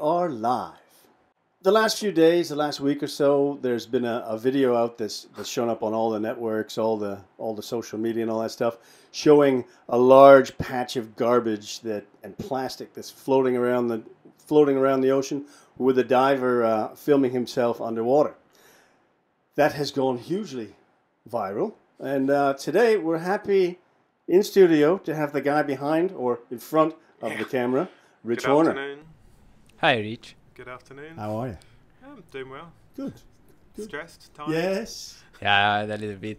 are live. The last few days, the last week or so, there's been a video out that's shown up on all the networks, all the social media and all that stuff, showing a large patch of garbage and plastic that's floating around the ocean with a diver filming himself underwater. That has gone hugely viral. And today we're happy in studio to have the guy behind or in front of the camera, Rich Horner. Good afternoon. Hi, Rich. Good afternoon. How are you? I'm doing well. Good. Stressed? Tired? Yes. Yeah, a little bit.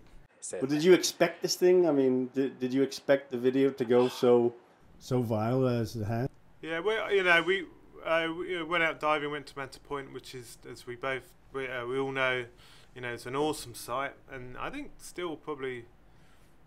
But did you expect this thing? I mean, did you expect the video to go so viral as it has? Yeah, well, you know, we went out diving, went to Manta Point, which is, as we all know, you know, it's an awesome site, and I think still probably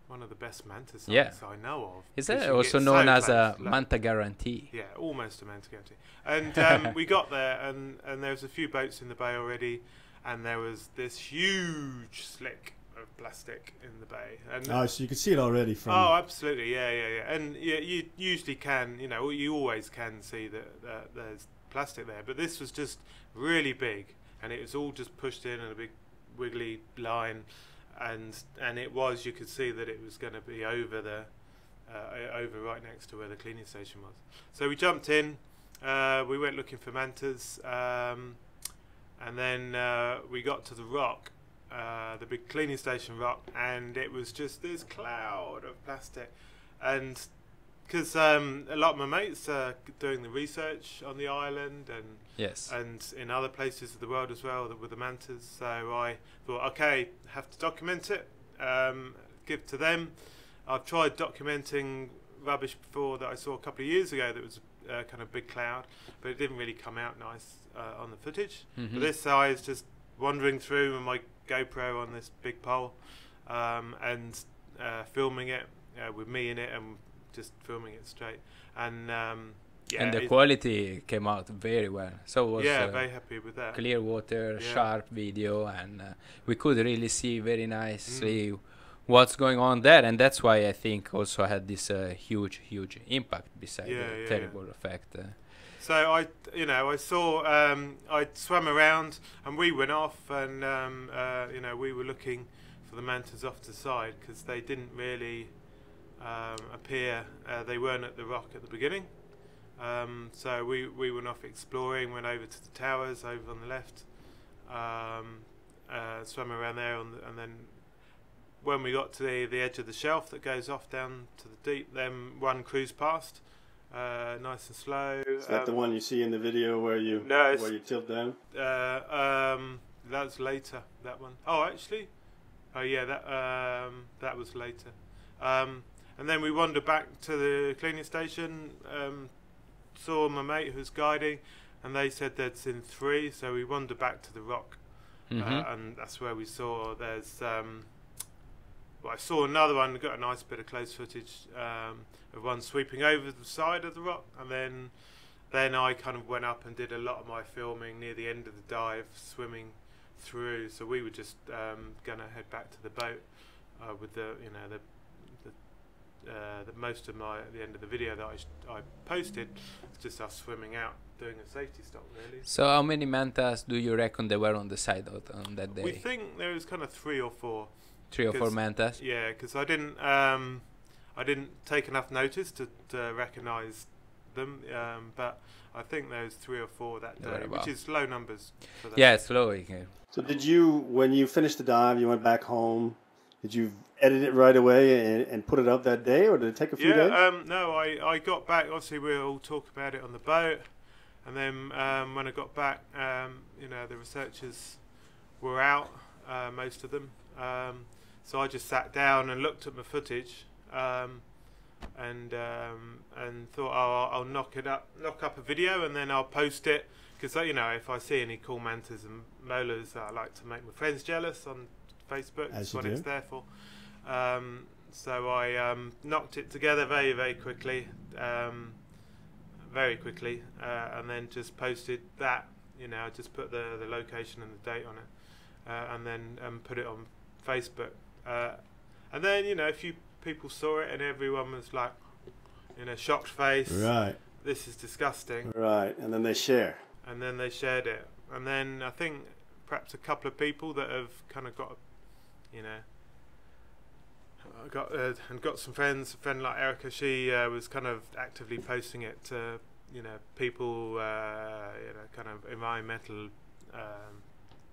one of the best manta sites I know of. Is it also known as a manta guarantee? Yeah, almost a manta guarantee. And we got there, and there was a few boats in the bay already, and there was this huge slick of plastic in the bay. And oh, so you could see it already from... Oh, absolutely, yeah. And yeah, you usually can, you know, you always can see that there's plastic there, but this was just really big, and it was all just pushed in a big wiggly line, and it was, you could see that it was going to be over the over right next to where the cleaning station was. So we jumped in, we went looking for mantas, and then we got to the rock, the big cleaning station rock, and it was just this cloud of plastic. And because a lot of my mates are doing the research on the island and in other places of the world as well with the mantas, so I thought, okay, have to document it, give to them. I've tried documenting rubbish before that I saw a couple of years ago that was a kind of big cloud, but it didn't really come out nice on the footage. Mm-hmm. But this I was just wandering through with my GoPro on this big pole, and filming it with me in it, and just filming it straight, and the quality came out very well. So was very happy with that. Clear water, sharp video, and we could really see very nicely what's going on there, and that's why I think also had this huge impact beside the terrible effect. So I saw, I swam around, and we went off, and you know, we were looking for the mantas off to the side because they didn't really appear, they weren't at the rock at the beginning, so we went off exploring, went over to the towers over on the left, swam around there, and then when we got to the edge of the shelf that goes off down to the deep, then one cruised past, nice and slow. Is that the one you see in the video where you tilt down? That's later, that one. Oh, actually, oh yeah, that was later. And then we wandered back to the cleaning station, saw my mate who's guiding, and they said they'd seen three, so we wandered back to the rock. Mm-hmm. And that's where we saw I saw another one, got a nice bit of close footage of one sweeping over the side of the rock, and then I kind of went up and did a lot of my filming near the end of the dive, swimming through, so we were just going to head back to the boat with the, you know, the end of the video that I posted, it's just us swimming out doing a safety stop, really. So how many mantas do you reckon there were on the side on that day? We think there was kind of three or four mantas. Yeah, because I didn't take enough notice to recognize them, but I think there was three or four that day, which is low numbers for that. Yeah, it's low. Okay. So did you, when you finished the dive, you went back home? Did you edit it right away and put it up that day, or did it take a few days? No, I got back. Obviously, we all talked about it on the boat, and then when I got back, you know, the researchers were out, most of them. So I just sat down and looked at my footage, and thought, oh, I'll knock up a video, and then I'll post it, because you know, if I see any cool mantas and molars, I like to make my friends jealous on Facebook. That's what it's there for. So I knocked it together very quickly, and then just posted that. You know, I just put the location and the date on it, and then put it on Facebook. And then, you know, a few people saw it, and everyone was like, you know, shocked face. Right. this is disgusting. Right, and then they share. And then they shared it. And then I think perhaps a couple of people that have kind of got, you know, got some friends, a friend like Erica, she was kind of actively posting it to, you know, people, you know, kind of environmental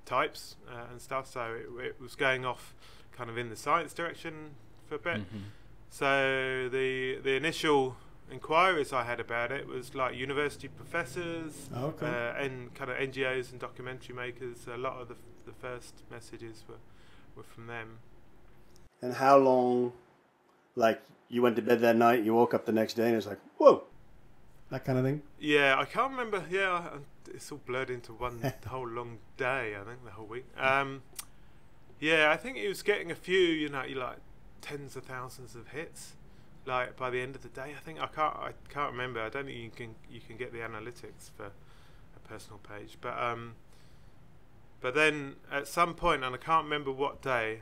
types and stuff. So it was going off kind of in the science direction for a bit. Mm-hmm. So the initial inquiries I had about it was like university professors, okay, and kind of NGOs and documentary makers. A lot of the first messages were from them. And how long, like, you went to bed that night, you woke up the next day, and it's like, whoa, that kind of thing? Yeah, I can't remember. Yeah, it's all blurred into one whole long day, I think, the whole week. Yeah, I think it was getting a few, you know, like tens of thousands of hits. Like by the end of the day, I think I can't remember. I don't think you can get the analytics for a personal page, but then at some point, and I can't remember what day.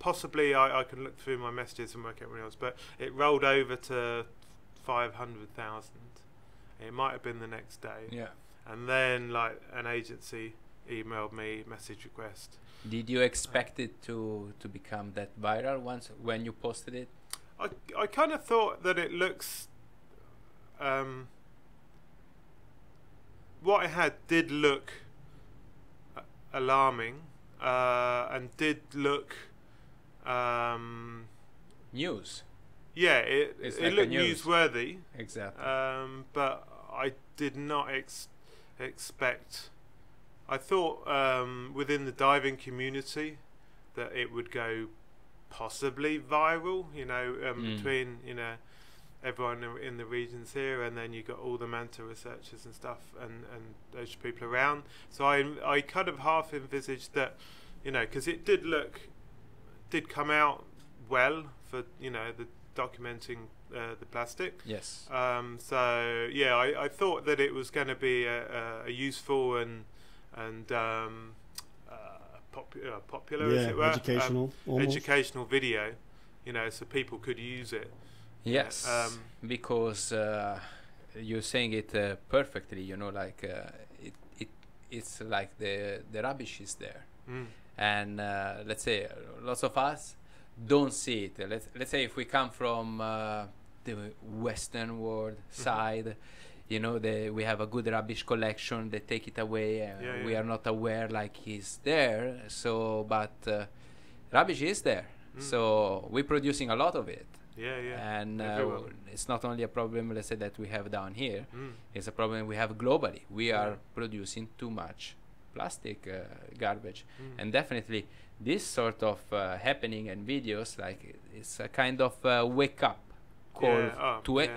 Possibly I can look through my messages and work out when it was, but it rolled over to 500,000. It might have been the next day. Yeah. And then like an agency emailed me message request. Did you expect it to become that viral once when you posted it? I kind of thought that it looks, what I had did look alarming, and did look news. Yeah, it looked newsworthy. Exactly. But I did not expect. I thought within the diving community that it would go possibly viral, you know, between, you know, everyone in the regions here, and then you got all the Manta researchers and stuff, and those people around. So I kind of half envisaged that, you know, because it did come out well for, you know, the documenting the plastic. Yes. So yeah, I thought that it was going to be a useful and popular, yeah, as it were, educational video, you know, so people could use it. Yes, because you're saying it perfectly, you know, like it's like the rubbish is there, and let's say lots of us don't see it. Let's say if we come from the Western world side. Mm-hmm. You know, we have a good rubbish collection. They take it away, and we are not aware like it's there. So, but rubbish is there. So we're producing a lot of it. Yeah, yeah. And it's not only a problem, let's say, that we have down here. It's a problem we have globally. We are producing too much plastic garbage, and definitely this sort of happening and videos, like, it's a kind of wake up.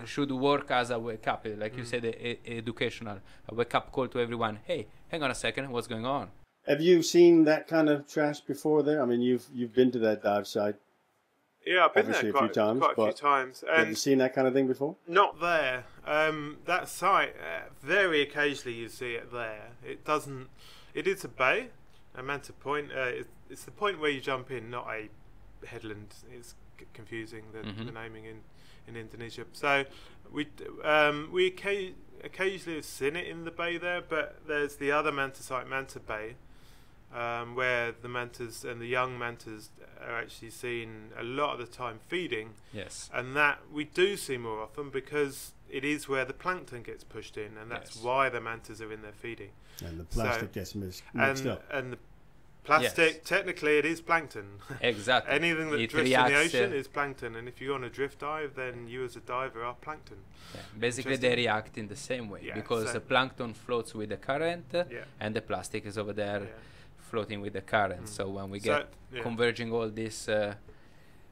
Should work as a wake up, like you said, educational, a wake up call to everyone. Hey, hang on a second, what's going on? Have you seen that kind of trash before there? I mean, you've been to that dive site. Yeah, I've been there quite a few times. And have you seen that kind of thing before? Not there. That site, very occasionally you see it there. It doesn't. It is a bay, a Manta Point. It's the point where you jump in, not a headland. It's confusing the naming in Indonesia. So we occasionally have seen it in the bay there, but there's the other manta site, Manta Bay, where the mantas and the young mantas are actually seen a lot of the time feeding. Yes. And that we do see more often because it is where the plankton gets pushed in, and that's why the mantas are in there feeding. And the plastic gets mixed up. And the plastic, technically, it is plankton. Exactly. Anything that drifts in the ocean is plankton, and if you're on a drift dive, then you as a diver are plankton. Yeah. Basically, they react in the same way, because the plankton floats with the current, and the plastic is over there floating with the current. So when we get converging all this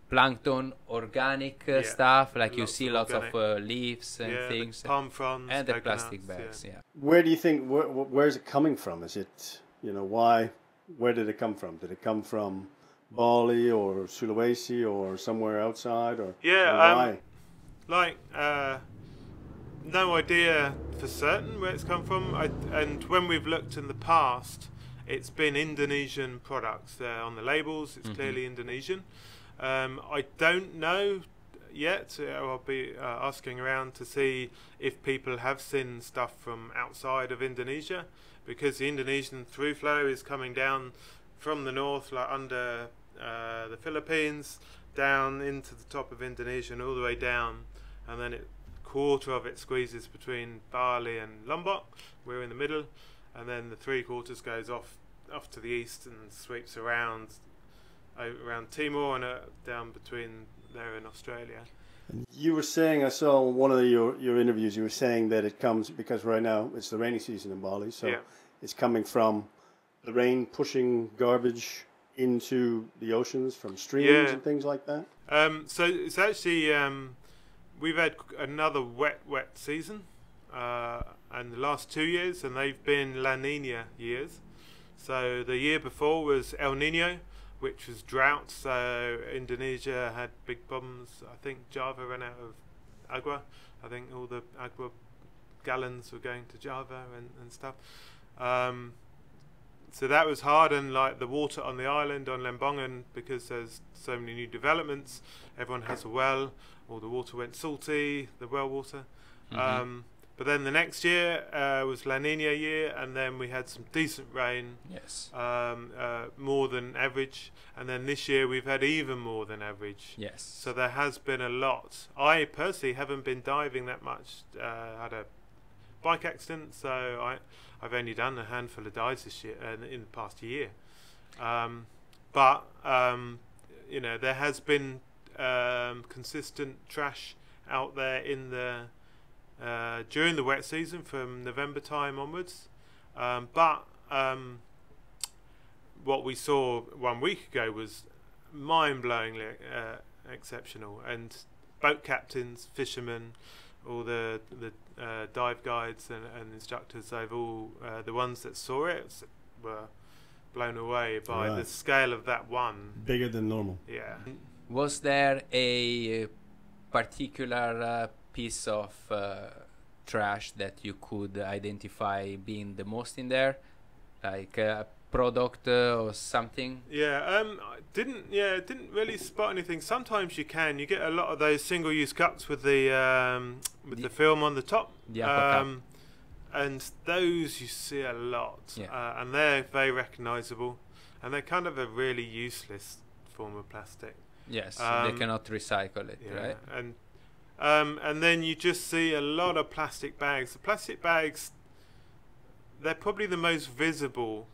plankton, organic stuff, like lots you see lots of leaves and things, palm fronds, and the plastic bags. Yeah. Where do you think? Where is it coming from? Is it, you know, why? Where did it come from? Did it come from Bali or Sulawesi or somewhere outside? Or why? Like, no idea for certain where it's come from. And when we've looked in the past, it's been Indonesian products. On the labels, it's clearly Indonesian. I don't know, yet. I'll be asking around to see if people have seen stuff from outside of Indonesia, because the Indonesian through flow is coming down from the north, like under the Philippines, down into the top of Indonesia and all the way down, and then quarter of it squeezes between Bali and Lombok. We're in the middle, and then the three-quarters goes off to the east and sweeps around Timor and down between there and Australia. You were saying, I saw one of your interviews, you were saying that it comes, because right now it's the rainy season in Bali, so yeah, it's coming from the rain pushing garbage into the oceans from streams, yeah, and things like that. So it's actually, we've had another wet season, and the last 2 years, and they've been La Nina years. So the year before was El Nino, which was drought, so Indonesia had big problems. I think Java ran out of agua. I think all the agua gallons were going to Java and stuff. So that was hard, and like the water on the island, on Lembongan, because there's so many new developments, everyone has a well, all the water went salty, the well water. Mm-hmm. But then the next year was La Nina year, and then we had some decent rain, yes, more than average. And then this year we've had even more than average. Yes. So there has been a lot. I personally haven't been diving that much. Had a bike accident, so I've only done a handful of dives this year in the past year. But you know, there has been consistent trash out there in the during the wet season from November time onwards, but what we saw 1 week ago was mind-blowingly exceptional, and boat captains, fishermen, all the dive guides and instructors, they've all the ones that saw it were blown away by the scale of that one. Bigger than normal. Yeah. Was there a particular piece of trash that you could identify being the most in there, like a product or something? Yeah, I didn't really spot anything. Sometimes you get a lot of those single-use cups with the film on the top, and those you see a lot, yeah, and they're very recognizable, and they're kind of a really useless form of plastic. Yes, they cannot recycle it, yeah, right? And then you just see a lot of plastic bags. The plastic bags, they're probably the most visible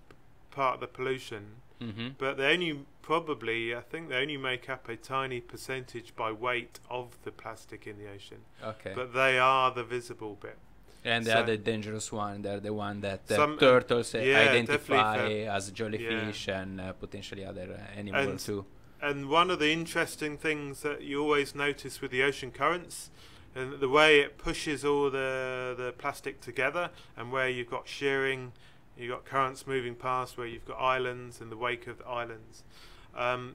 part of the pollution, mm-hmm, but they only I think they only make up a tiny percentage by weight of the plastic in the ocean. Okay. But they are the visible bit. And they are the dangerous one. They're the one that turtles identify as jellyfish, yeah, and potentially other animals too. And one of the interesting things that you always notice with the ocean currents, and the way it pushes all the plastic together, and where you've got shearing, you've got currents moving past, where you've got islands and the wake of the islands,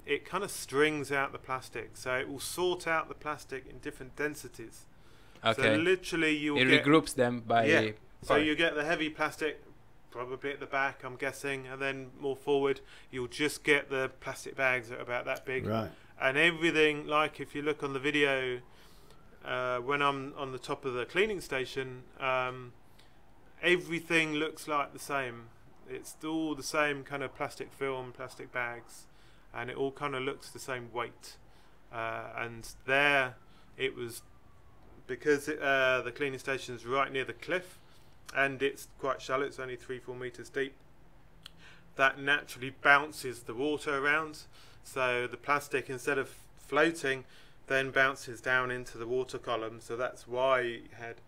it kind of strings out the plastic. So it will sort out the plastic in different densities. Okay. So literally you will regroups them by... Yeah. So you get the heavy plastic probably at the back, I'm guessing, and then more forward you'll just get the plastic bags that are about that big, right, and everything. Like if you look on the video, when I'm on the top of the cleaning station, everything looks like the same. It's all the same kind of plastic film, plastic bags, and it all kind of looks the same weight, and there it was, because the cleaning station is right near the cliff, and it's quite shallow, it's only 3-4 meters deep, that naturally bounces the water around, so the plastic, instead of floating, then bounces down into the water column. So that's why you had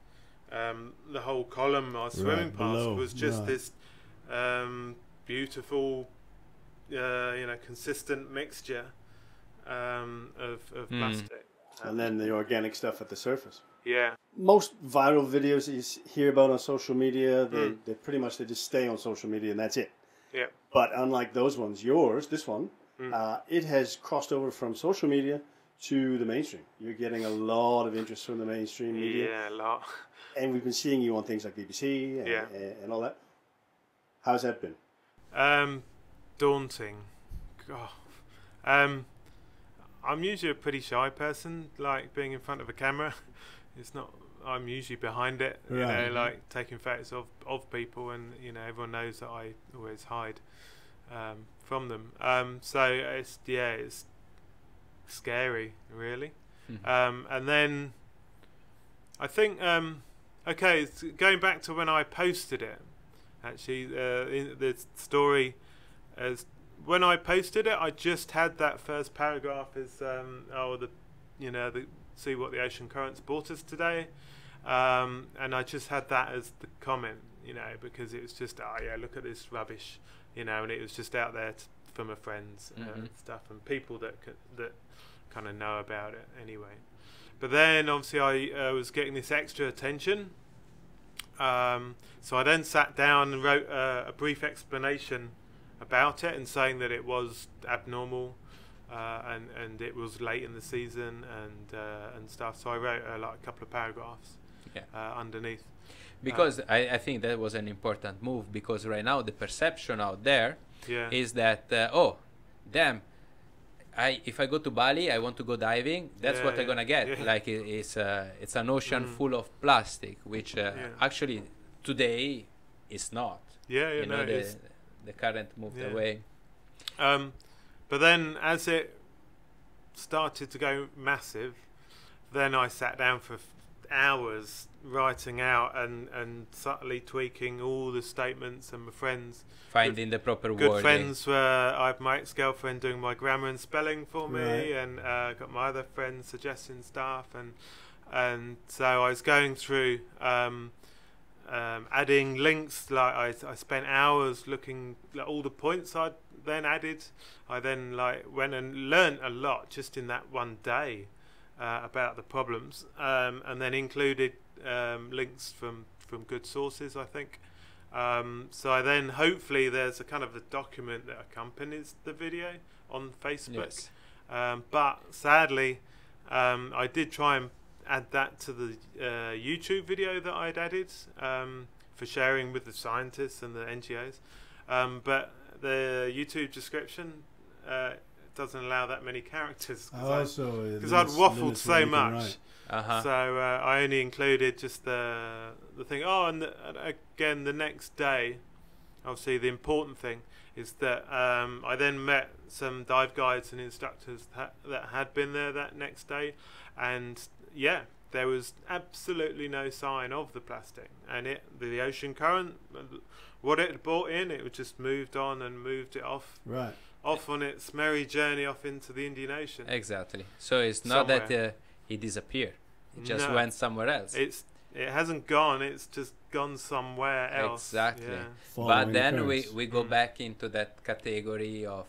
the whole column I was swimming past was just this beautiful you know, consistent mixture of plastic, and then the organic stuff at the surface. Yeah. Most viral videos that you hear about on social media, they pretty much, they just stay on social media and that's it. Yeah. But unlike those ones, this one, it has crossed over from social media to the mainstream. You're getting a lot of interest from the mainstream media. Yeah, a lot. And we've been seeing you on things like BBC and all that. How's that been? Daunting. God. I'm usually a pretty shy person, like being in front of a camera. It's not, I'm usually behind it, you know, like taking photos of people, and you know, everyone knows that I always hide from them. So it's, yeah, it's scary really. And then I think okay, it's going back to when I posted it, actually, the story as when I posted it, I just had that first paragraph is oh, the, you know, the see what the ocean currents brought us today, and I just had that as the comment, you know, because it was just, oh yeah, look at this rubbish, you know, and it was just out there from a friends and stuff, and people that kind of know about it anyway. But then obviously I was getting this extra attention, so I then sat down and wrote a brief explanation about it, and saying that it was abnormal, and it was late in the season, and stuff. So I wrote like a couple of paragraphs underneath, because I think that was an important move, because right now the perception out there is that oh damn, if I go to Bali, I want to go diving. That's what I'm gonna get. Like it's an ocean full of plastic, which actually today is not. You know, the current moved away. But then, as it started to go massive, then I sat down for hours writing out and subtly tweaking all the statements, and my friends finding the proper wording. Good friends were, I have my ex-girlfriend doing my grammar and spelling for me, and got my other friends suggesting stuff, and so I was going through adding links. Like I spent hours looking at all the points I'd then added. I then like went and learned a lot just in that one day about the problems, and then included links from good sources, I think. So I then, hopefully there's a kind of a document that accompanies the video on Facebook. But sadly, I did try and add that to the YouTube video that I'd added for sharing with the scientists and the NGOs, but the YouTube description doesn't allow that many characters, because I'd waffled so much. So I only included just the thing. Oh, and again, the next day, obviously the important thing is that I then met some dive guides and instructors that had been there that next day, and yeah, there was absolutely no sign of the plastic, and the ocean current, what it brought in, it just moved on and moved it off. Off on its merry journey off into the Indian Ocean. Exactly. So it's not that it disappeared. It just went somewhere else. It hasn't gone. It's just gone somewhere else. Exactly. But then we go back into that category of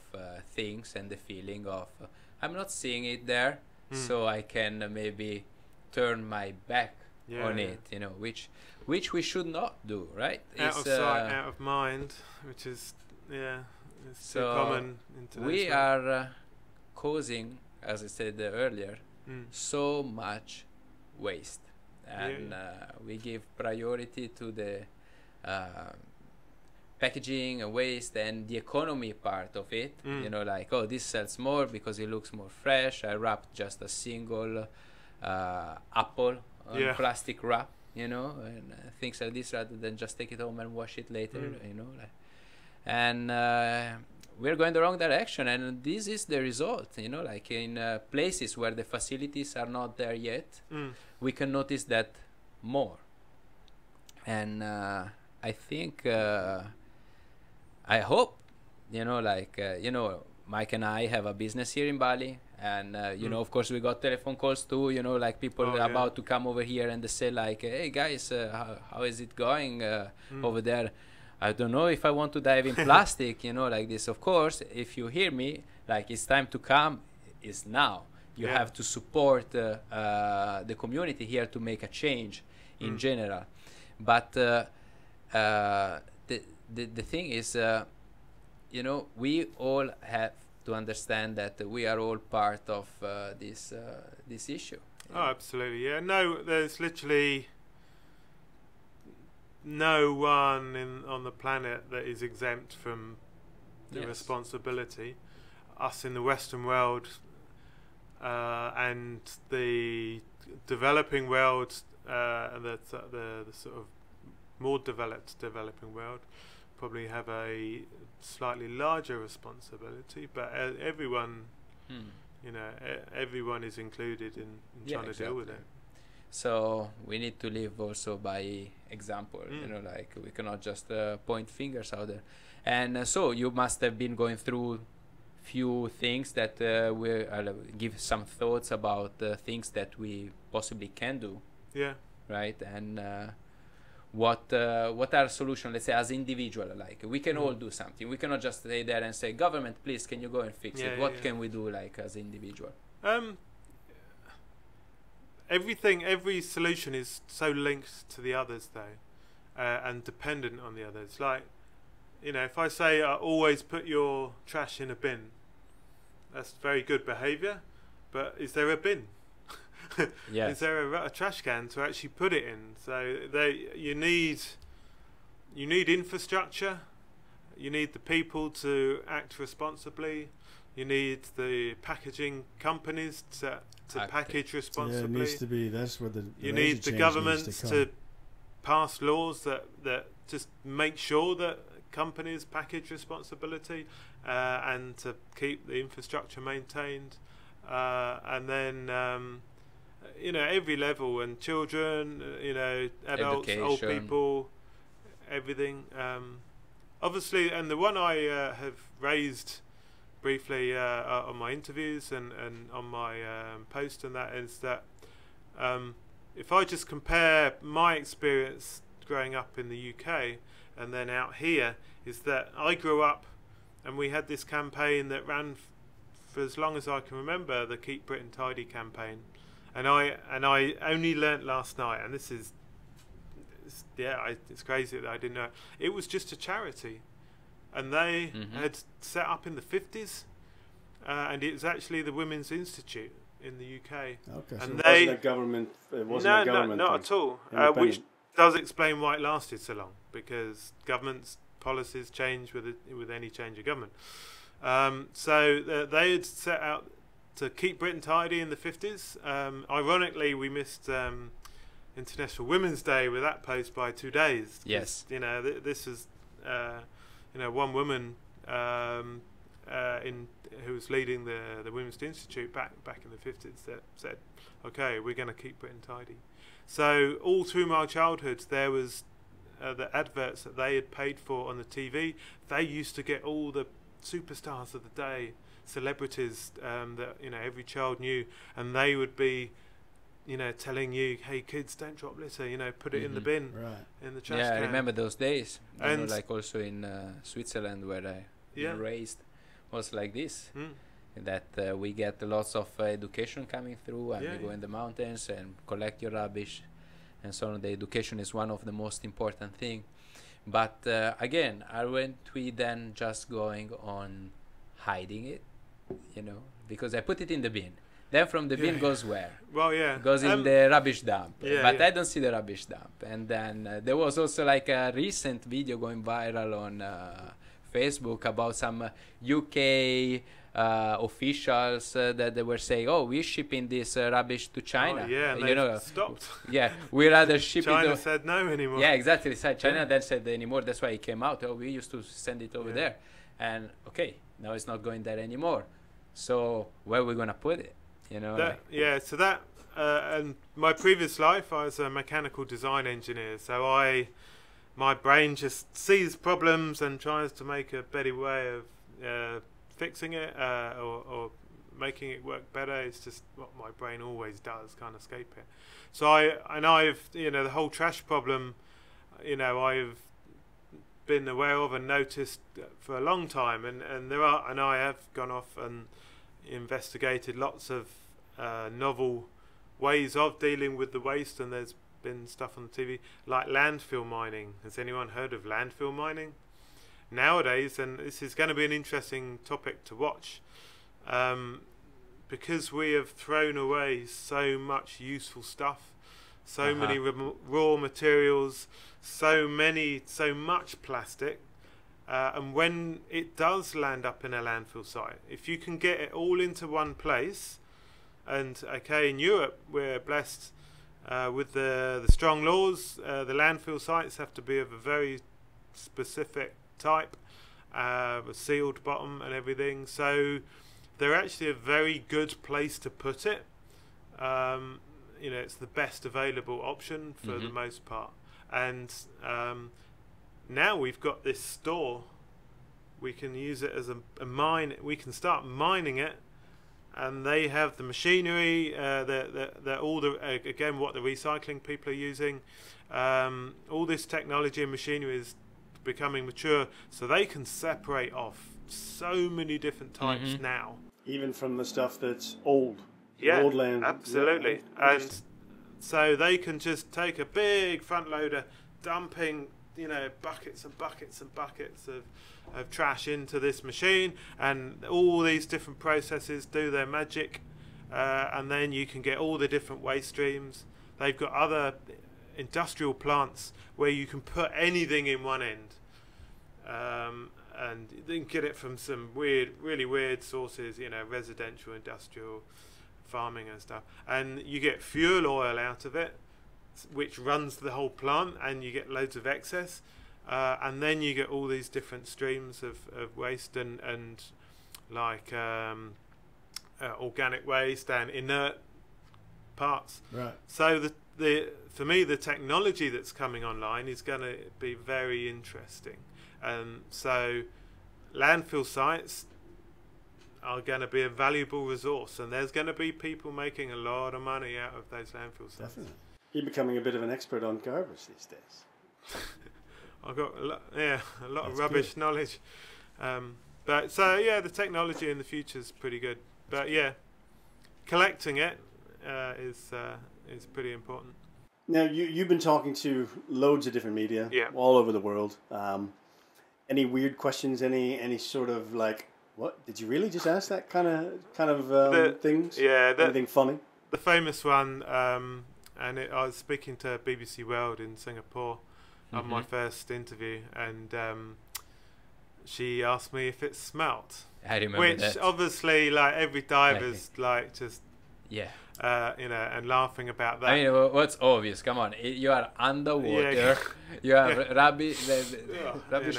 things, and the feeling of I'm not seeing it there, so I can maybe turn my back on it, you know, which we should not do, right? Out of sight, out of mind, which is it's so common. We are causing, as I said earlier, so much waste, and we give priority to the packaging and waste and the economy part of it. You know, like, oh, this sells more because it looks more fresh. I wrapped just a single apple on plastic wrap, you know, and things like this, rather than just take it home and wash it later, you know, like. And we're going the wrong direction, and this is the result, you know, like in places where the facilities are not there yet, we can notice that more. And I think I hope, you know, like you know, Mike and I have a business here in Bali, and you know, of course we got telephone calls too, you know, like people about to come over here, and they say like, hey guys, how is it going over there? I don't know if I want to dive in plastic, you know, like this. Of course, if you hear me, like, it's time to come, it's now. You have to support the community here to make a change in general. But the thing is, you know, we all have to understand that we are all part of this issue. Oh, absolutely, yeah. No, there's literally no one on the planet that is exempt from the responsibility. Us in the Western world and the developing world, the sort of more developed developing world, probably have a slightly larger responsibility, but everyone, you know, everyone is included in trying to deal with it. So we need to live also by example, you know, like we cannot just point fingers out there. And so you must have been going through few things that we give some thoughts about things that we possibly can do. Yeah. Right. And what are solutions, let's say, as individual, like we can all do something. We cannot just stay there and say, government, please, can you go and fix it? What can we do, like, as individual? Everything, every solution is so linked to the others, though, and dependent on the others. Like, you know, if I say always put your trash in a bin, that's very good behaviour, but is there a bin? Is there a trash can to actually put it in? So you need infrastructure, you need the people to act responsibly, you need the packaging companies to package responsibly. Yeah, it needs to be, that's where the you need the governments to pass laws that just make sure that companies package responsibility, and to keep the infrastructure maintained, and then you know, every level, and children, you know, adults, education, old people, everything. Obviously, and the one I have raised briefly on my interviews and on my post, and that is that if I just compare my experience growing up in the UK and then out here, is that I grew up and we had this campaign that ran for as long as I can remember, the Keep Britain Tidy campaign. And I only learnt last night, and this is, it's crazy that I didn't know it. It was just a charity, and they had set up in the 50s, and it's actually the Women's Institute in the UK. Okay, and so it wasn't a government. It wasn't a government. No, not at all. Which does explain why it lasted so long, because government's policies change with any change of government. So they had set out to keep Britain tidy in the 50s. Ironically, we missed International Women's Day with that post by 2 days. Yes. You know, this is, you know, one woman who was leading the Women's Institute back in the 50s that said, okay, we're going to keep Britain tidy. So all through my childhood, there was the adverts that they had paid for on the TV. They used to get all the superstars of the day, celebrities that, you know, every child knew, and they would be, you know, telling you, hey kids, don't drop litter, you know, put it in the bin, in the trash can. I remember those days, and you know, like also in Switzerland where I raised was like this, that we get lots of education coming through, and we go in the mountains and collect your rubbish and so on. The education is one of the most important thing, but again, aren't we then just going on hiding it? You know, because I put it in the bin. Then from the bin goes where? Well, goes in the rubbish dump. But I don't see the rubbish dump. And then there was also like a recent video going viral on Facebook about some UK officials that they were saying, "Oh, we're shipping this rubbish to China." And you know, stopped. We rather ship China it. China said no anymore. Yeah, exactly. So China then said anymore. That's why it came out. Oh, we used to send it over there, and okay. Now it's not going there anymore. So where are we going to put it? You know. That, like, yeah. So that and my previous life, I was a mechanical design engineer. So my brain just sees problems and tries to make a better way of fixing it or making it work better. It's just what my brain always does. Can't escape it. So I've you know, the whole trash problem, you know, I've been aware of and noticed for a long time, and there are, and I have gone off and investigated lots of novel ways of dealing with the waste, and there's been stuff on the TV like landfill mining. Has anyone heard of landfill mining nowadays? And this is going to be an interesting topic to watch, because we have thrown away so much useful stuff, so many raw materials, so much plastic, and when it does land up in a landfill site, if you can get it all into one place, And okay, in Europe, we're blessed with the strong laws. The landfill sites have to be of a very specific type, a sealed bottom and everything. So they're actually a very good place to put it. You know, it's the best available option for the most part. And now we've got this store. We can use it as a mine. We can start mining it. And they have the machinery, again, what the recycling people are using. All this technology and machinery is becoming mature, so they can separate off so many different types now. Even from the stuff that's old. Yeah, land, absolutely. Yeah. And so they can just take a big front loader, dumping, you know, buckets and buckets and buckets of trash into this machine, and all these different processes do their magic, and then you can get all the different waste streams. They've got other industrial plants where you can put anything in one end, and you can get it from some weird, really weird sources, you know, residential, industrial, farming and stuff, and you get fuel oil out of it, which runs the whole plant, and you get loads of excess, and then you get all these different streams of waste and like organic waste and inert parts. Right. So for me, the technology that's coming online is going to be very interesting. So landfill sites are going to be a valuable resource, and there's going to be people making a lot of money out of those landfill sites. Definitely. You're becoming a bit of an expert on garbage these days. I've got a lot That's of rubbish good. Knowledge, but so yeah, the technology in the future is pretty good. But yeah, collecting it is pretty important. Now you've been talking to loads of different media, all over the world. Any weird questions? Any sort of like, what did you really just ask? That kind of things. Yeah, anything funny? The famous one, and I was speaking to BBC World in Singapore. On my first interview, and she asked me if it smelt. I do remember that. Which obviously, like every diver's, like just you know, and laughing about that. I mean, what's obvious? Come on, you are underwater. Yeah. You are rubbish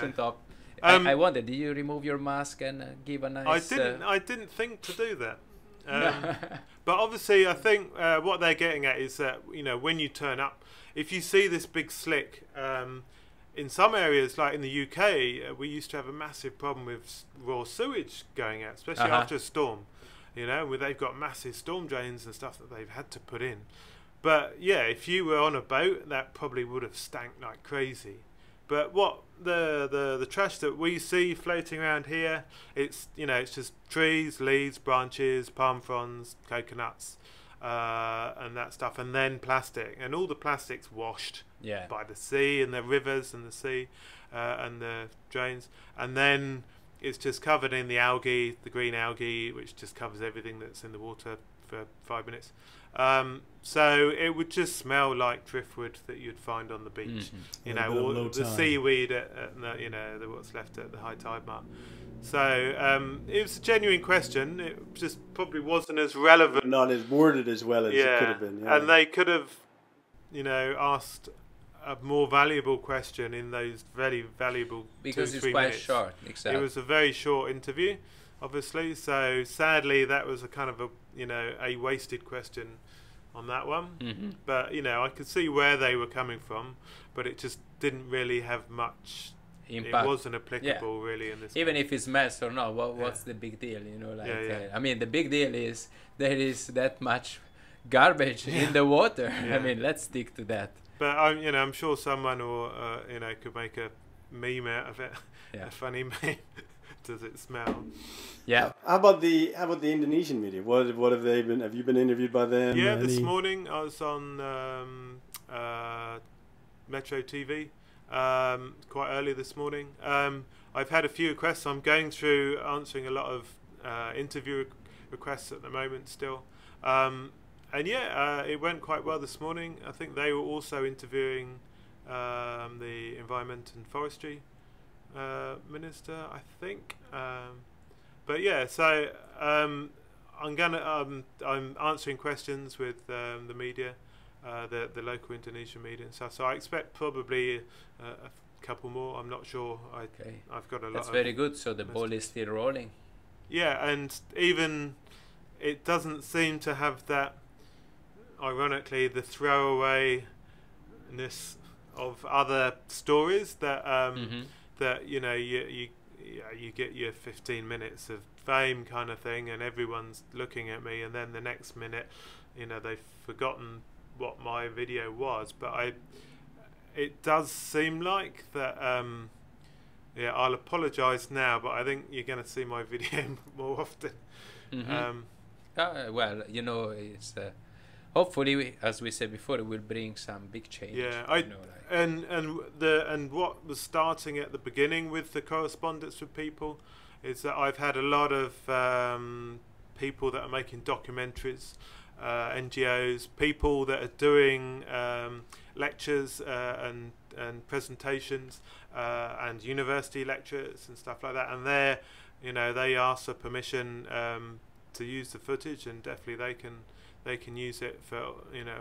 on top. I wonder, did you remove your mask and give a nice? I didn't. I didn't think to do that. But obviously, I think what they're getting at is that, you know, when you turn up, if you see this big slick, in some areas, like in the UK, we used to have a massive problem with raw sewage going out, especially after a storm, you know, where they've got massive storm drains and stuff that they've had to put in. But yeah, if you were on a boat, that probably would have stank like crazy. But what the trash that we see floating around here, it's, you know, it's just trees, leaves, branches, palm fronds, coconuts, and that stuff, and then plastic, and all the plastic's washed by the sea and the rivers and the sea and the drains, and then it's just covered in the algae, the green algae, which just covers everything that's in the water for 5 minutes. So it would just smell like driftwood that you'd find on the beach, you know, or the seaweed at you know, what's left at the high tide mark. So it was a genuine question. It just probably wasn't as relevant, not as worded as well as it could have been. Yeah. And they could have, you know, asked a more valuable question in those very valuable because it's quite short. Exactly. It was a very short interview, obviously. So sadly, that was a kind of a, you know, a wasted question on that one. But you know, I could see where they were coming from, but it just didn't really have much impact. It wasn't applicable really in this even case. If it's mess or not, what's the big deal, you know, like I mean, the big deal is there is that much garbage in the water. I mean, let's stick to that. But you know, I'm sure someone or you know, could make a meme out of it. A funny meme. Does it smell? How about the Indonesian media? What have they been? Have you been interviewed by them? Yeah, this morning I was on Metro TV quite early this morning. I've had a few requests. I'm going through answering a lot of interview requests at the moment still. And yeah, it went quite well this morning. I think they were also interviewing the Environment and Forestry Minister, I think. But yeah, so I'm answering questions with the media, the local Indonesian media and stuff. So I expect probably a couple more. I'm not sure. I've got a lot. That's very good. So the ball is still rolling. Yeah, and even it doesn't seem to have that. Ironically, the throwawayness of other stories that that you get your 15 minutes of fame kind of thing, and everyone's looking at me, and then the next minute, they've forgotten what my video was. But it does seem like that. Yeah, I'll apologise now, but I think you're going to see my video more often. Well, it's. Hopefully, as we said before, it will bring some big change. Yeah, and what was starting at the beginning with the correspondence with people is that I've had a lot of people that are making documentaries, NGOs, people that are doing lectures and presentations and university lectures and stuff like that, and they ask for permission to use the footage, and definitely they can use it for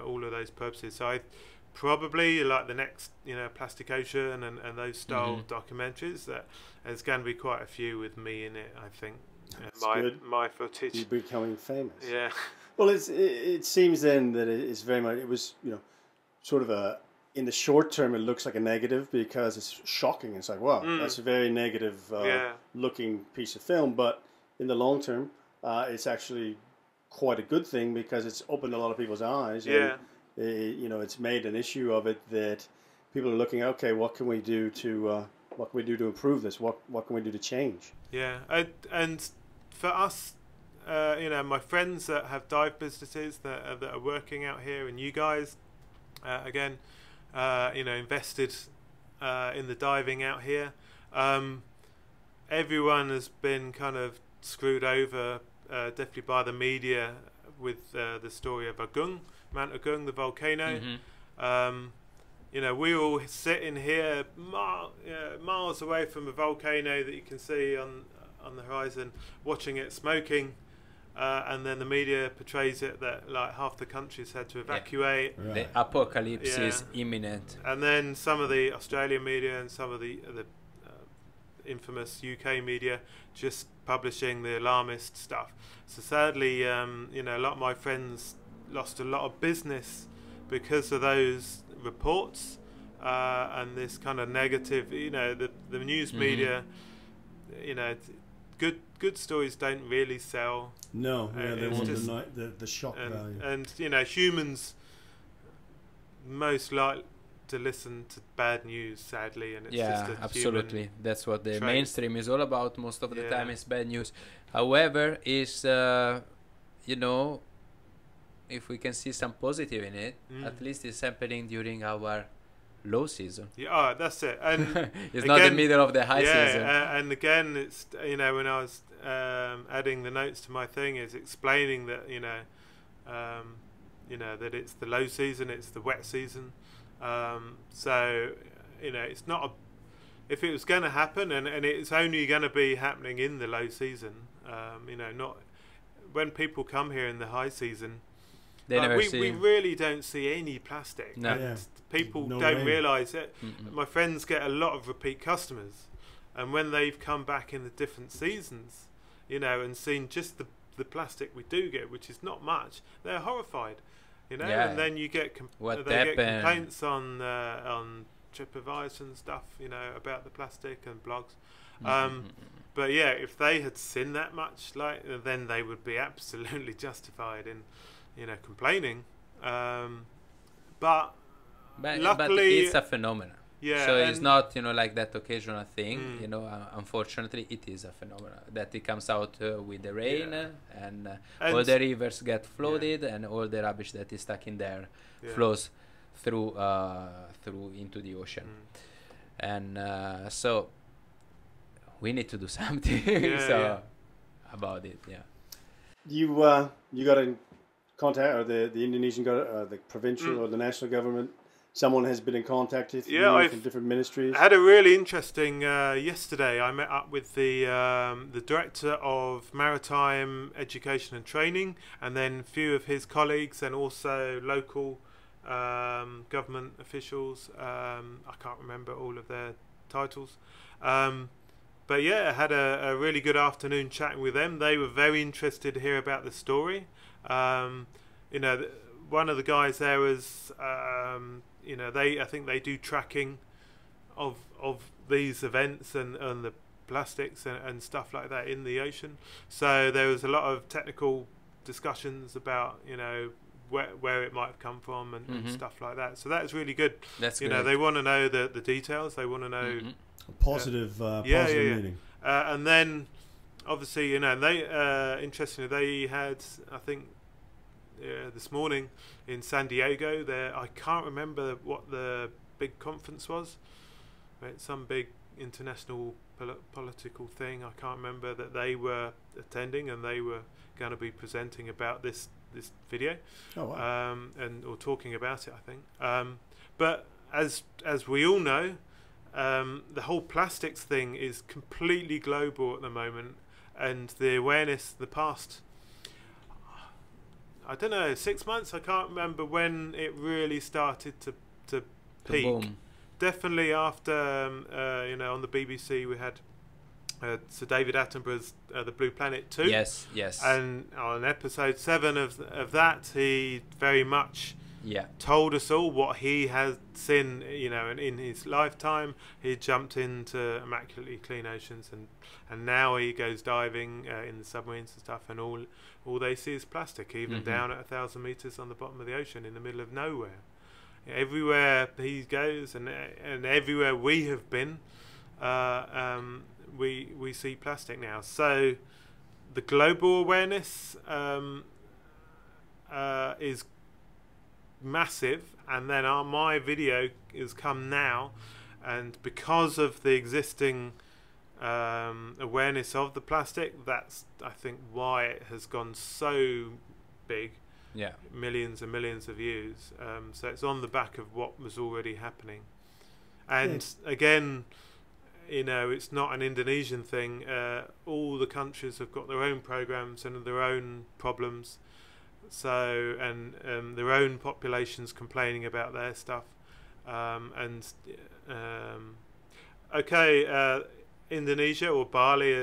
all of those purposes. So I probably like the next Plastic Ocean and those style documentaries, that there's going to be quite a few with me in it, I think. My footage. You're becoming famous. Yeah. Well, it seems then that it's very much, it was sort of a, in the short term it looks like a negative because it's shocking. It's like, wow, that's a very negative looking piece of film, but in the long term it's actually quite a good thing because it's opened a lot of people's eyes. Yeah. And, it's made an issue of it that people are looking, okay, what can we do to improve this? What can we do to change? Yeah, and for us, my friends that have dive businesses that are working out here, and you guys, again, invested in the diving out here. Everyone has been kind of screwed over. Definitely by the media with the story of Agung, Mount Agung, the volcano. We're all sitting here miles away from a volcano that you can see on the horizon, watching it smoking, and then the media portrays it that like half the country's had to evacuate. Yeah. Right. The apocalypse is imminent. And then some of the Australian media and some of the infamous UK media just publishing the alarmist stuff. So sadly, a lot of my friends lost a lot of business because of those reports and this kind of negative. The news media. Good stories don't really sell. No, they want the shock value. And humans most likely to listen to bad news, sadly, and it's just a absolutely. That's what the mainstream is all about. Most of the time, is bad news. However, is if we can see some positive in it, at least it's happening during our low season. Yeah, that's it. And it's again, not the middle of the high season. And again, it's when I was adding the notes to my thing, is explaining that that it's the low season, it's the wet season. So it's not if it was going to happen, and it's only going to be happening in the low season. Not when people come here in the high season. They never we really don't see any plastic. No. People don't realise it. My friends get a lot of repeat customers, and when they've come back in the different seasons, and seen just the plastic we do get, which is not much, they're horrified. And then you get complaints on TripAdvisor and stuff, about the plastic and blogs. But yeah, if they had seen that much, then they would be absolutely justified in, complaining. But luckily, but it's a phenomenon. Yeah, so it's not like that occasional thing. Unfortunately, it is a phenomenon that it comes out with the rain and all the rivers get flooded and all the rubbish that is stuck in there flows through into the ocean. And so we need to do something about it. Yeah. You got in contact, or the Indonesian, the provincial or the national government someone has been in contact with you from different ministries? I had a really interesting yesterday. I met up with the director of maritime education and training, and then a few of his colleagues, and also local government officials. I can't remember all of their titles, but yeah, I had a really good afternoon chatting with them. They were very interested to hear about the story. You know, one of the guys there was, you know, I think they do tracking of these events and the plastics and stuff like that in the ocean. So there was a lot of technical discussions about, you know, where it might have come from and, and stuff like that. So that's really good. That's good. You know, they want to know the details. They want to know positive, positive meaning. And then, obviously, you know, they interestingly they had, I think, this morning in San Diego. I can't remember what the big conference was. Right, some big international political thing. I can't remember that they were attending, and they were going to be presenting about this video. Oh, wow. And or talking about it, I think. But as we all know, the whole plastics thing is completely global at the moment, and the awareness, the past, I don't know, 6 months, I can't remember when it really started to peak. Boom. Definitely after you know, on the BBC we had Sir David Attenborough's The Blue Planet 2. Yes, yes. And on episode 7 of that, he very much told us all what he has seen, you know, and in his lifetime. He jumped into immaculately clean oceans, and now he goes diving in the submarines and stuff, and all they see is plastic, even down at 1,000 meters on the bottom of the ocean in the middle of nowhere. Everywhere he goes, and everywhere we have been, we see plastic now. So the global awareness is massive, and then my video has come now, and because of the existing awareness of the plastic, that's I think why it has gone so big. Yeah, millions and millions of views. So it's on the back of what was already happening, and again, you know, it's not an Indonesian thing. All the countries have got their own programs and their own problems, so their own populations complaining about their stuff. Indonesia, or Bali,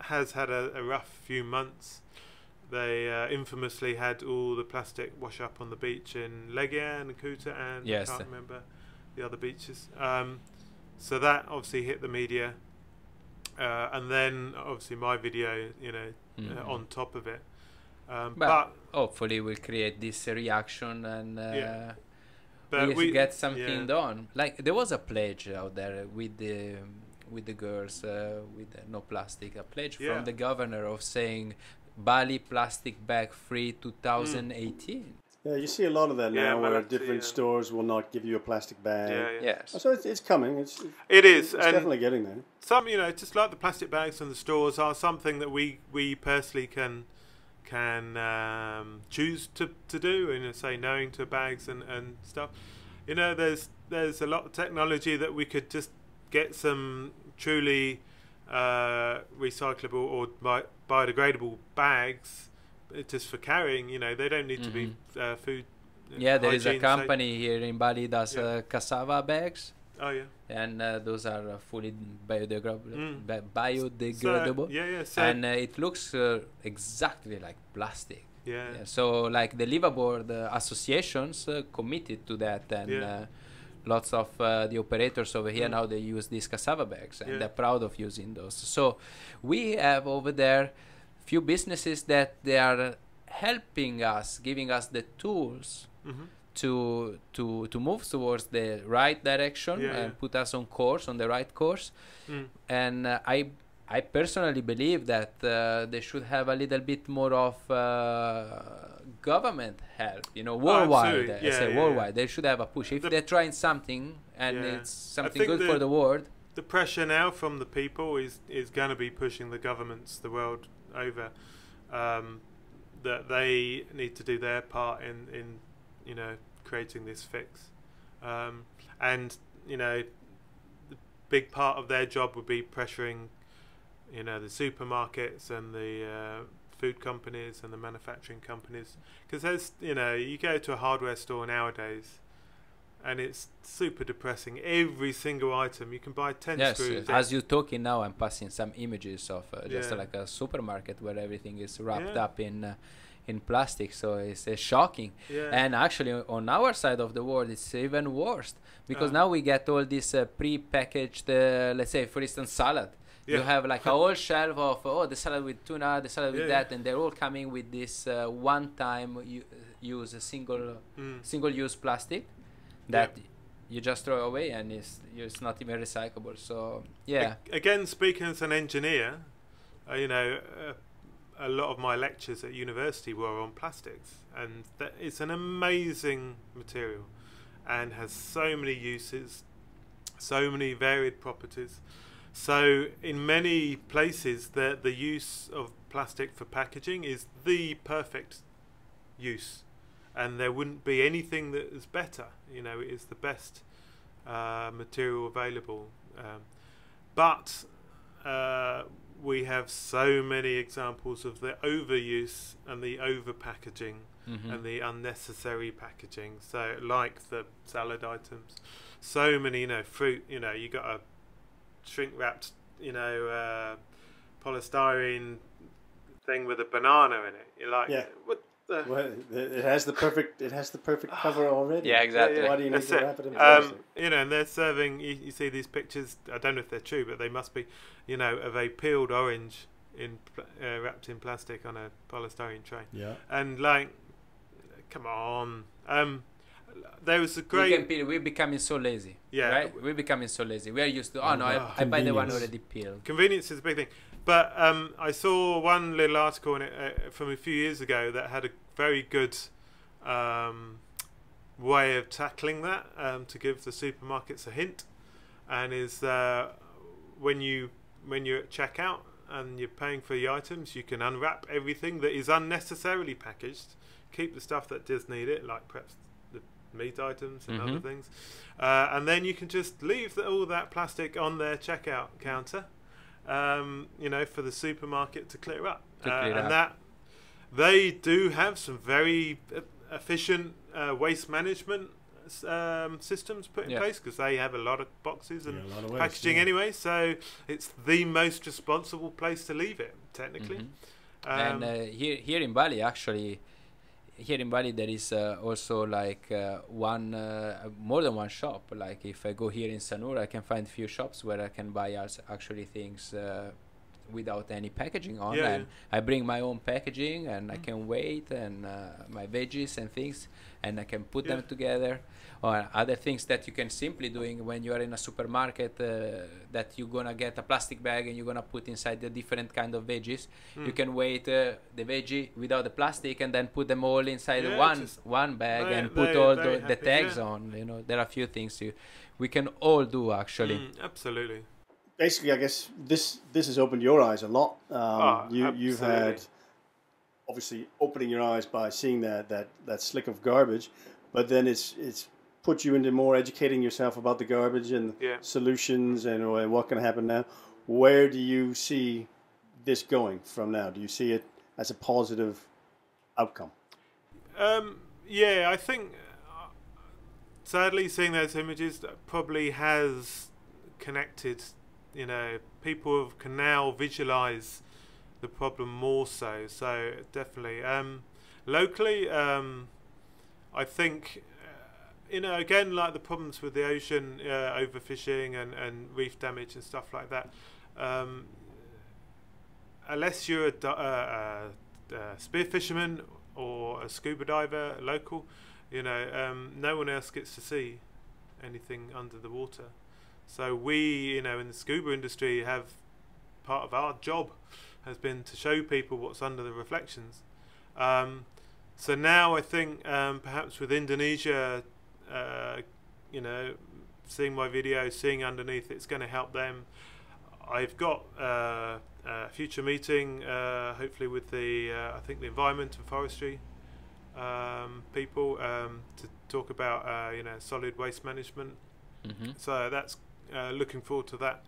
has had a rough few months. They infamously had all the plastic wash up on the beach in Legian and Kuta, and I can't remember the other beaches. So that obviously hit the media, and then obviously my video, you know, on top of it. But hopefully we'll create this reaction, and but we get something done. Like, there was a pledge out there with the girls, with no plastic, a pledge from the governor of saying Bali plastic bag free 2018. Yeah, you see a lot of that now, where different stores will not give you a plastic bag. So it's coming. It's definitely getting there. Some, you know, just like the plastic bags from the stores are something that we personally can choose to do, and, you know, say no to bags and stuff. You know, there's a lot of technology that we could just get some truly recyclable or biodegradable bags just for carrying. You know, they don't need to be food. Yeah, there is a company here in Bali that's cassava bags. Oh yeah. And those are fully biodegradable. Biodegradable. So, so and it looks exactly like plastic. So like the liveaboard associations committed to that, and lots of the operators over here now, they use these cassava bags, and they're proud of using those. So we have over there few businesses that they are helping us, giving us the tools to move towards the right direction and put us on course, on the right course. And I personally believe that they should have a little bit more of government help, you know, worldwide. Worldwide, they should have a push. If they're trying something, and it's something good for the world. The pressure now from the people is going to be pushing the governments the world over, that they need to do their part in you know, creating this fix. And you know, the big part of their job would be pressuring, you know, the supermarkets and the food companies and the manufacturing companies, because there's, you know, you go to a hardware store nowadays and it's super depressing. Every single item you can buy 10 screws. As you're talking now, I'm passing some images of just like a supermarket where everything is wrapped up in plastic, so it's shocking. And actually on our side of the world it's even worse, because now we get all this pre-packaged, let's say for instance salad. You have like a whole shelf of, oh, the salad with tuna, the salad with that, and they're all coming with this one-time use, single-use plastic that you just throw away, and it's not even recyclable. So yeah. Again, speaking as an engineer, you know, a lot of my lectures at university were on plastics, and it's an amazing material, and has so many uses, so many varied properties. So in many places, the use of plastic for packaging is the perfect use, and there wouldn't be anything that is better. You know, it is the best material available. But we have so many examples of the overuse and the over-packaging and the unnecessary packaging. So like the salad items, so many, you know, fruit, you know, you got a shrink wrapped, you know, polystyrene thing with a banana in it. You're like, what the? Well, it has the perfect cover already. Yeah, exactly. Why do you need to wrap it in plastic? You know, and they're serving. You see these pictures. I don't know if they're true, but they must be. You know, of a peeled orange wrapped in plastic on a polystyrene tray. Yeah. And like, come on. There was a great. We're becoming so lazy. Yeah, right? We're becoming so lazy. We are used to. Oh no, I buy the one already peeled. Convenience is a big thing. But I saw one little article in it, from a few years ago that had a very good way of tackling that, to give the supermarkets a hint, and is when you're at checkout and you're paying for your items, you can unwrap everything that is unnecessarily packaged. Keep the stuff that does need it, like perhaps meat items and other things, and then you can just leave all that plastic on their checkout counter, you know, for the supermarket to clear up. That they do have some very efficient waste management systems put in place, because they have a lot of boxes and a lot of waste, packaging anyway, so it's the most responsible place to leave it technically. And here in Bali, actually, there is also like more than one shop. Like if I go here in Sanur, I can find few shops where I can buy actually things without any packaging on. And I bring my own packaging, and I can wait, and my veggies and things, and I can put them together. Or other things that you can simply doing when you are in a supermarket, that you're gonna get a plastic bag and you're gonna put inside the different kind of veggies. You can wait the veggie without the plastic, and then put them all inside one bag, and put all the tags on. You know, there are a few things we can all do actually. Absolutely. Basically, I guess this has opened your eyes a lot. You've had, obviously, opening your eyes by seeing that slick of garbage, but then it's put you into more educating yourself about the garbage and solutions and what can happen now. Where do you see this going from now? Do you see it as a positive outcome? Yeah, I think sadly seeing those images probably has connected. You know, people can now visualize the problem more so. So definitely, locally, I think, you know, again, like the problems with the ocean, overfishing and reef damage and stuff like that. Unless you're a spear fisherman or a scuba diver local, you know, no one else gets to see anything under the water. So we, you know, in the scuba industry, have part of our job has been to show people what's under the reflections. So now I think perhaps with Indonesia, you know, seeing my video, seeing underneath, it's going to help them. I've got a future meeting, hopefully with the, I think the Environment and Forestry people to talk about solid waste management. Mm-hmm. So that's looking forward to that.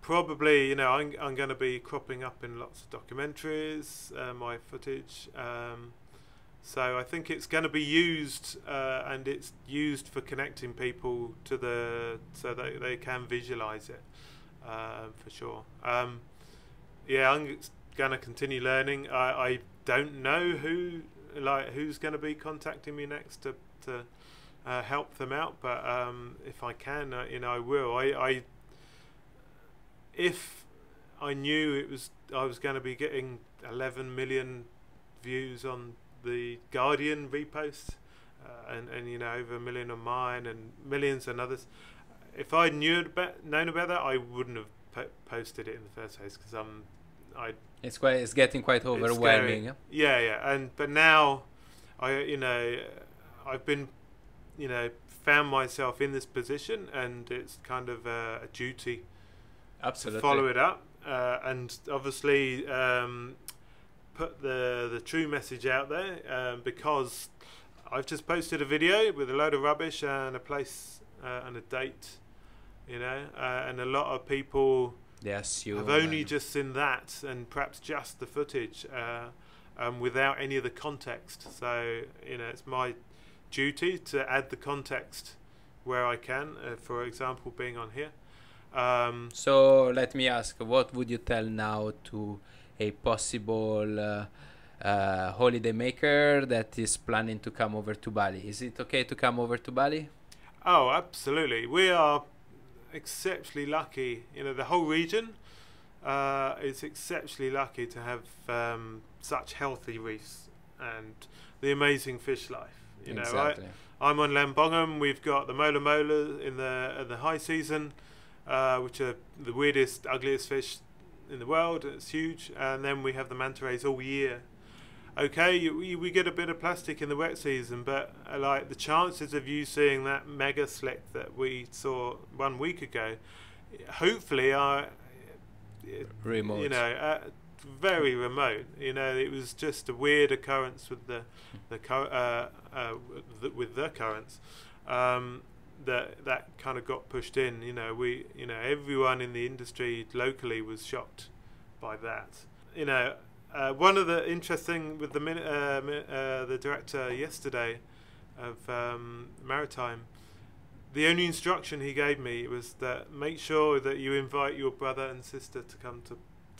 Probably, I'm going to be cropping up in lots of documentaries, my footage. So I think it's going to be used, and it's used for connecting people to so that they can visualize it, for sure. Yeah, I'm going to continue learning. I don't know who's going to be contacting me next to help them out, but if I can, I will. If I knew I was going to be getting 11 million views on the Guardian repost, and over 1 million on mine and millions on others, if I known about that, I wouldn't have posted it in the first place, because it's getting quite overwhelming. Yeah. But now I've been found myself in this position, and it's kind of a duty. Absolutely. To follow it up, and obviously put the true message out there, because I've just posted a video with a load of rubbish and a place and a date, and a lot of people have only just seen that and perhaps just the footage, without any of the context. So it's my duty to add the context where I can, for example being on here. So let me ask, what would you tell now to a possible holiday maker that is planning to come over to Bali? Is it okay to come over to Bali? Oh, absolutely. We are exceptionally lucky. The whole region is exceptionally lucky to have such healthy reefs and the amazing fish life. Exactly. I'm on Lembongan. We've got the mola mola in the high season, which are the weirdest, ugliest fish in the world. It's huge. And then we have the manta rays all year. Okay, we get a bit of plastic in the wet season, but like the chances of you seeing that mega slick that we saw 1 week ago, hopefully are remote. Very remote. It was just a weird occurrence with the currents. That kind of got pushed in. Everyone in the industry locally was shocked by that. One of the interesting with the director yesterday of Maritime, the only instruction he gave me was that make sure that you invite your brother and sister to come to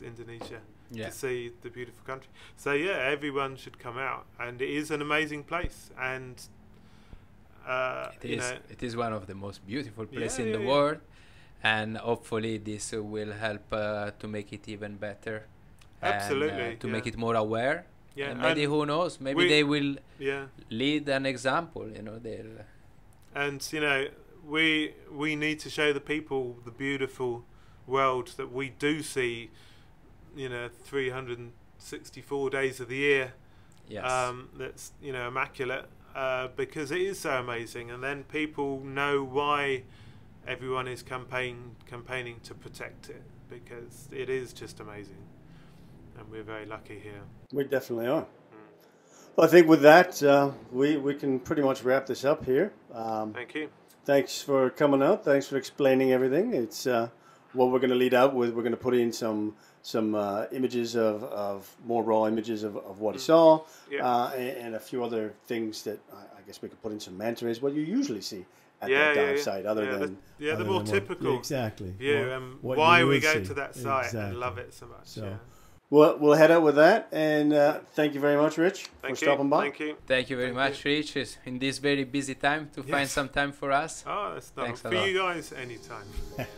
Indonesia to see the beautiful country. So everyone should come out, and it is an amazing place. And it is one of the most beautiful places in the world, and hopefully this will help to make it even better. Absolutely. And, to make it more aware. Yeah. And maybe, and who knows? Maybe they will lead an example. They'll. And we need to show the people the beautiful world that we do see. 364 days of the year. Yes. That's immaculate. Because it is so amazing, and then people know why everyone is campaigning to protect it, because it is just amazing, and we're very lucky here. We definitely are. Well, I think with that we can pretty much wrap this up here. Thank you. Thanks for coming out. Thanks for explaining everything. It's what we're going to lead out with. We're going to put in some images of more raw images of what he saw, and a few other things that I guess we could put in. Some manta rays, what you usually see at that dive site, other than the more typical why we go to that site and love it so much. So we'll head out with that, and thank you very much, Rich, for stopping by. Thank you very much. Rich, it's in this very busy time to find some time for us. Oh, that's not for you guys anytime.